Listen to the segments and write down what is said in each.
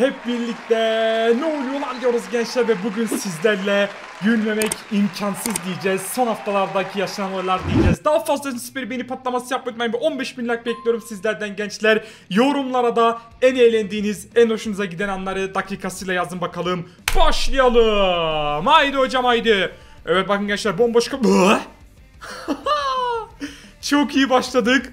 Hep birlikte ne oluyorlar diyoruz gençler ve bugün sizlerle gülmemek imkansız diyeceğiz. Son haftalardaki yaşananlar diyeceğiz. Daha fazla süper beni patlaması yapmayın. 15.000 like bekliyorum sizlerden gençler. Yorumlara da en eğlendiğiniz, en hoşunuza giden anları dakikasıyla yazın bakalım. Başlayalım. Haydi hocam haydi. Evet bakın gençler bomboş kapı. Çok iyi başladık.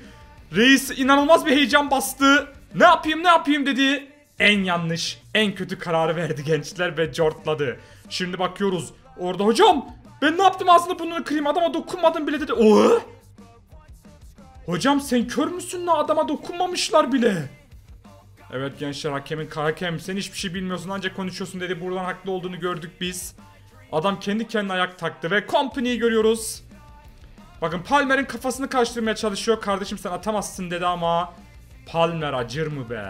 Reis inanılmaz bir heyecan bastı. Ne yapayım ne yapayım dedi. En yanlış, en kötü kararı verdi gençler ve cortladı. Şimdi bakıyoruz. Orada hocam ben ne yaptım aslında bunu kırayım adama dokunmadım bile dedi. Oo! Hocam sen kör müsün la adama dokunmamışlar bile. Evet gençler hakem sen hiçbir şey bilmiyorsun ancak konuşuyorsun dedi. Buradan haklı olduğunu gördük biz. Adam kendi kendine ayak taktı ve Company'yi görüyoruz. Bakın Palmer'in kafasını kaçtırmaya çalışıyor. Kardeşim sen atamazsın dedi ama Palmer acır mı be?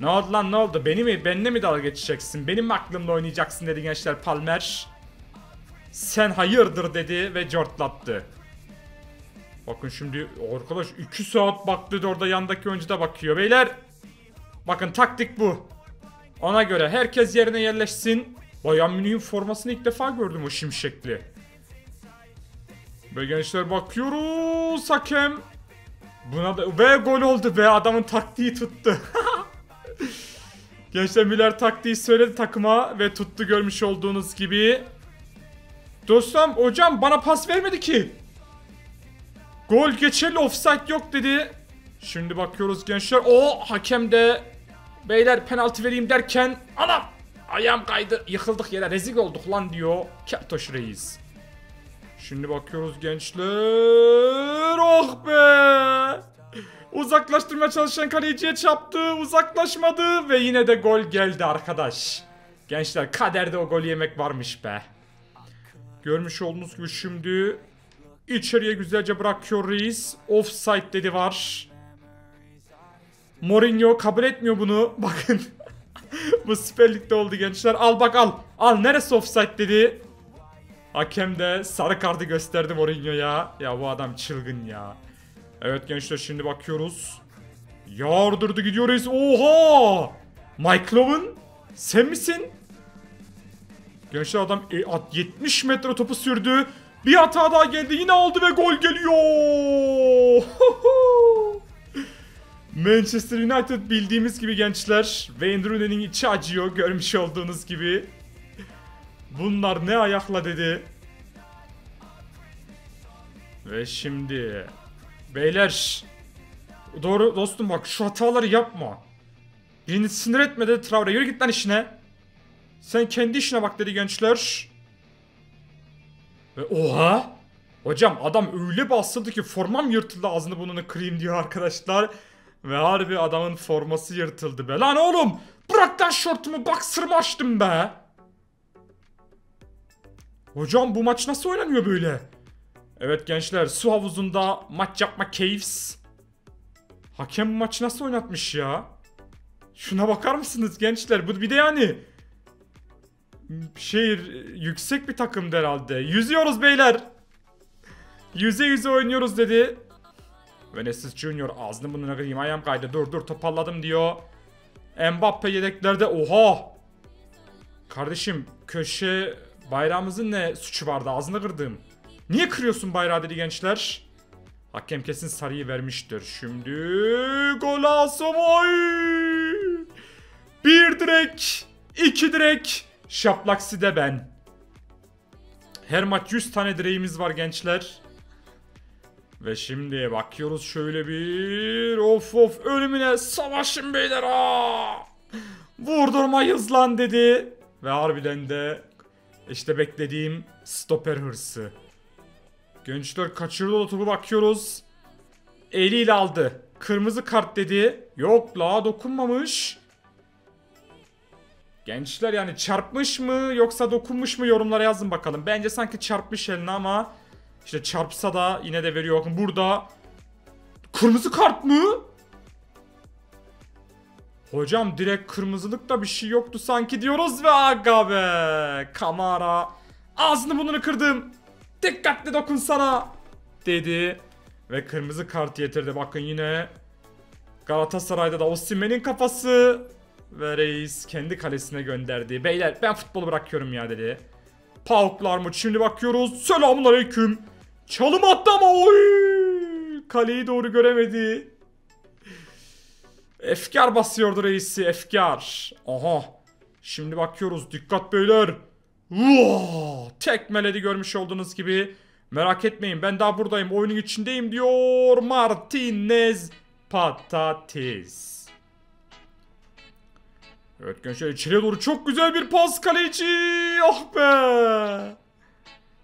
Ne oldu lan ne oldu? Benimle mi dalga geçeceksin? Benim aklımla oynayacaksın dedi gençler Palmer. Sen hayırdır dedi ve cortlattı. Bakın şimdi arkadaş 2 saat baktı orada yandaki oyuncu da bakıyor beyler. Bakın taktik bu. Ona göre herkes yerine yerleşsin. Bayern Münih'in formasını ilk defa gördüm o şimşekli. Ve gençler bakıyoruz hakem. Buna da ve gol oldu be adamın taktiği tuttu. Gençler Müller taktiği söyledi takıma ve tuttu görmüş olduğunuz gibi. Dostum hocam bana pas vermedi ki. Gol geçerli offside yok dedi. Şimdi bakıyoruz gençler. O hakem de beyler penaltı vereyim derken anam ayağım kaydı yıkıldık yere rezil olduk lan diyor Kertoş Reis. Şimdi bakıyoruz gençler. Oh be. Uzaklaştırmaya çalışan kaleciye çarptı, uzaklaşmadı ve yine de gol geldi arkadaş. Gençler kaderde o golü yemek varmış be. Görmüş olduğunuz gibi şimdi içeriye güzelce bırakıyor Reis. Offside dedi var. Mourinho kabul etmiyor bunu. Bakın. Bu Süper Lig'de oldu gençler. Al bak al. Al neresi offside dedi. Hakem de sarı kartı gösterdi Mourinho'ya. Ya bu adam çılgın ya. Evet gençler şimdi bakıyoruz. Yardırdı gidiyor Reis. Oha! Mike Lown sen misin? Gençler adam 70 metre topu sürdü. Bir hata daha geldi. Yine aldı ve gol geliyor. Manchester United bildiğimiz gibi gençler. Wayne Rooney'nin içi acıyor görmüş olduğunuz gibi. Bunlar ne ayakla dedi. Ve şimdi... Beyler doğru dostum bak şu hataları yapma. Birini sinir etme dedi Traore. Yürü git lan işine. Sen kendi işine bak dedi gençler. Ve oha. Hocam adam öyle bastırdı ki formam yırtıldı ağzını burnunu kırayım diyor arkadaşlar. Ve harbi adamın forması yırtıldı be. Lan oğlum bırak lan şortumu bak sırma açtım be. Hocam bu maç nasıl oynanıyor böyle? Evet gençler su havuzunda maç yapma keyifs. Hakem maçı nasıl oynatmış ya? Şuna bakar mısınız gençler? Bu bir de yani yüksek bir takımdı herhalde. Yüzüyoruz beyler. Yüze yüze oynuyoruz dedi. Vinicius Junior ağzını bununla kırayım ayağım kaydı. Dur toparladım diyor. Mbappe yedeklerde oha. Kardeşim köşe bayrağımızın ne suçu vardı ağzını kırdım. Niye kırıyorsun bayrağı dedi gençler. Hakem kesin sarıyı vermiştir. Şimdi gol asomoy. Bir direk, 2 direk. Şaplaksi de ben. Her maç 100 tane direğimiz var gençler. Ve şimdi bakıyoruz şöyle bir of ölümüne savaşın beyler. Aa! Vurdurmayız lan dedi. Ve harbiden de işte beklediğim stoper hırsı. Gençler kaçırdı o topu bakıyoruz. Eliyle aldı. Kırmızı kart dedi. Yok la dokunmamış. Gençler yani çarpmış mı yoksa dokunmuş mu yorumlara yazın bakalım. Bence sanki çarpmış eline ama işte çarpsa da yine de veriyor. Burada kırmızı kart mı? Hocam direkt kırmızılıkta bir şey yoktu sanki diyoruz ve aga be. Kamara ağzını burnunu kırdım. Dikkatli dokunsana dedi ve kırmızı kart yetirdi bakın yine Galatasaray'da da Osimhen'in kafası ve reis kendi kalesine gönderdi. Beyler ben futbolu bırakıyorum ya dedi. Pauklar mı? Şimdi bakıyoruz. Selamünaleyküm. Çalım attı ama oy! Kaleyi doğru göremedi. Efkar basıyordu reisi. Efkar. Aha. Şimdi bakıyoruz. Dikkat beyler. Tekmeledi görmüş olduğunuz gibi. Merak etmeyin ben daha buradayım. Oyunun içindeyim diyor. Martinez patates. Evet gençler içeriye doğru çok güzel bir pas kaleci. Ah be.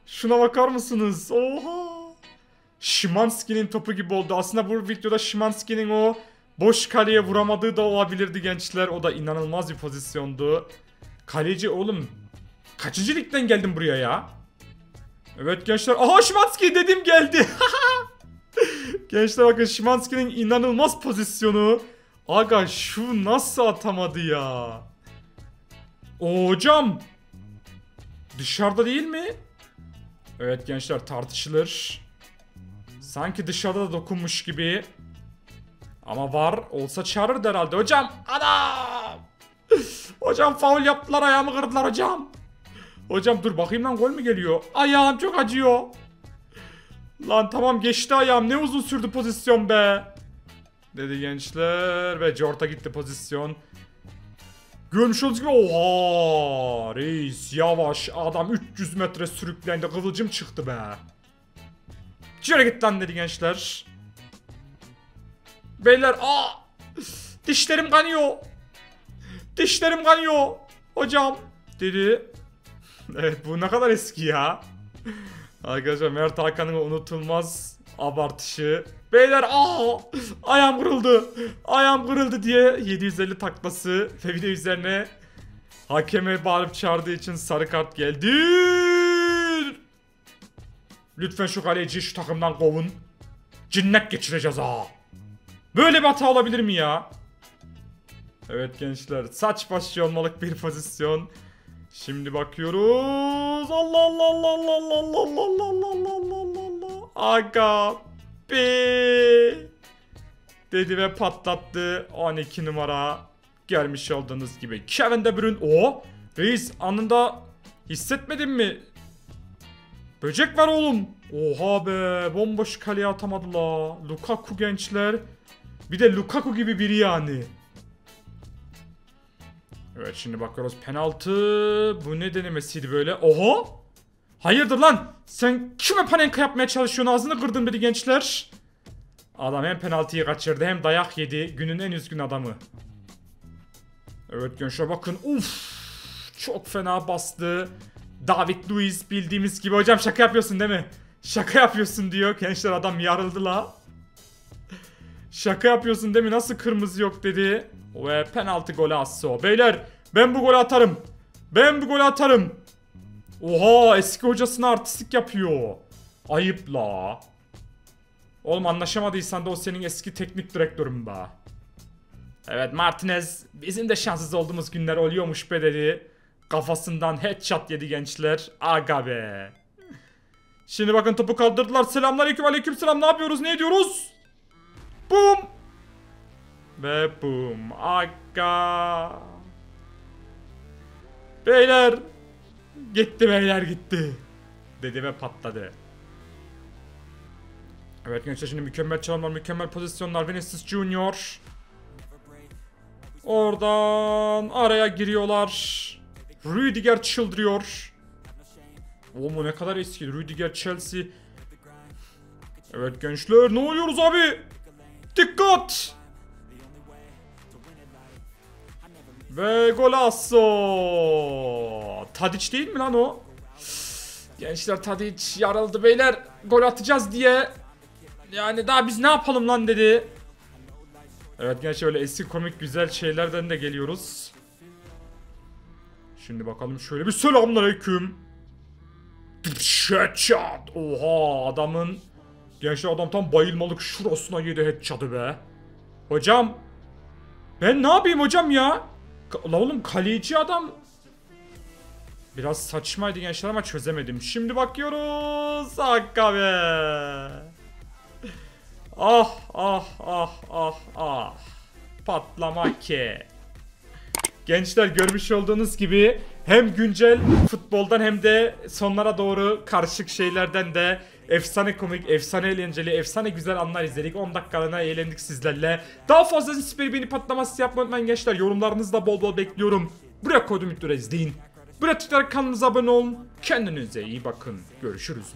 Şuna bakar mısınız? Oha. Szymański'nin topu gibi oldu. Aslında bu videoda Szymański'nin o boş kaleye vuramadığı da olabilirdi gençler. O da inanılmaz bir pozisyondu. Kaleci oğlum. Kaçıncı ligden geldim buraya ya? Evet gençler. Aha Szymański dedim geldi. Gençler bakın Szymański'nin inanılmaz pozisyonu. Aga şu nasıl atamadı ya? O hocam. Dışarıda değil mi? Evet gençler tartışılır. Sanki dışarıda da dokunmuş gibi. Ama var olsa çağırırdı herhalde. Hocam adam. Hocam faul yaptılar ayağımı kırdılar hocam. Hocam dur bakayım lan gol mü geliyor? Ayağım çok acıyor. Lan tamam geçti ayağım ne uzun sürdü pozisyon be. Dedi gençler ve Corta gitti pozisyon. Görmüş olduğunuz gibi oha reis yavaş adam 300 metre sürüklendi kıvılcım çıktı be. Şöyle git lan dedi gençler. Beyler aa dişlerim kanıyor. Dişlerim kanıyor hocam dedi. Evet bu ne kadar eski ya. Arkadaşlar Mert Hakan'ın unutulmaz abartışı. Beyler aa ayağım kırıldı. Ayağım kırıldı diye 750 taklası ve bir de üzerine hakeme bağırıp çağırdığı için sarı kart geldi. Lütfen şu kaleciyi şu takımdan kovun. Cinnet geçireceğiz ha. Böyle bir hata olabilir mi ya? Evet gençler saç başı olmalık bir pozisyon. Şimdi bakıyoruz. Allah Allah Allah Allah Allah Allah Allah Allah Allah Allah. Aga be. Dedi ve patlattı. 12 numara gelmiş olduğunuz gibi. Kevin De Bruyne. O reis anında hissetmedin mi? Böcek var oğlum. Oha be. Bomboş kaleye atamadı la. Lukaku gençler. Bir de Lukaku gibi biri yani. Evet şimdi bakıyoruz penaltı. Bu ne denemesiydi böyle? Oho. Hayırdır lan? Sen kime panenka yapmaya çalışıyorsun? Ağzını kırdın dedi gençler. Adam hem penaltıyı kaçırdı hem dayak yedi. Günün en üzgün adamı. Evet gençler bakın. Uf. Çok fena bastı. David Luiz bildiğimiz gibi. Hocam şaka yapıyorsun değil mi? Şaka yapıyorsun diyor. Gençler adam yarıldı la. Şaka yapıyorsun değil mi? Nasıl kırmızı yok dedi. Ve penaltı golü attı o. Beyler ben bu golü atarım. Ben bu golü atarım. Oha eski hocasına artistlik yapıyor. Ayıp la. Oğlum anlaşamadıysan da o senin eski teknik direktörün be. Evet Martinez bizim de şanssız olduğumuz günler oluyormuş be dedi. Kafasından headshot yedi gençler. Aga be. Şimdi bakın topu kaldırdılar. Selamünaleyküm aleykümselam. Ne yapıyoruz ne ediyoruz? Bum. Ve bum. Aga. Beyler. Gitti beyler gitti. Dedi ve patladı. Evet gençler şimdi mükemmel çalımlar, mükemmel pozisyonlar. Vinicius Junior. Oradan araya giriyorlar. Rüdiger çıldırıyor. Oğlum ne kadar eski. Rüdiger Chelsea. Evet gençler ne oluyoruz abi? Dikkat. Ve golasso. Tadic değil mi lan o? Gençler Tadic yarıldı beyler. Gol atacağız diye. Yani daha biz ne yapalım lan dedi. Evet gençler öyle eski komik güzel şeylerden de geliyoruz. Şimdi bakalım şöyle bir selamünaleyküm. Headshot. Oha adamın. Gençler adam tam bayılmalık şurasına yedi headshot'ı be. Hocam. Ben ne yapayım hocam ya? La oğlum kaleci adam. Biraz saçmaydı gençler ama çözemedim. Şimdi bakıyoruz. Hakka be. Ah ah ah ah ah. Patlama ki. Gençler, görmüş olduğunuz gibi hem güncel futboldan hem de sonlara doğru karışık şeylerden de efsane komik, efsane eğlenceli, efsane güzel anlar izledik. 10 dakikalığına eğlendik sizlerle. Daha fazla hiçbir beni patlaması yapmayı unutmayın gençler. Yorumlarınızı da bol bol bekliyorum. Buraya koydum videoları izleyin. Buraya tıklayarak kanalımıza abone olun. Kendinize iyi bakın. Görüşürüz.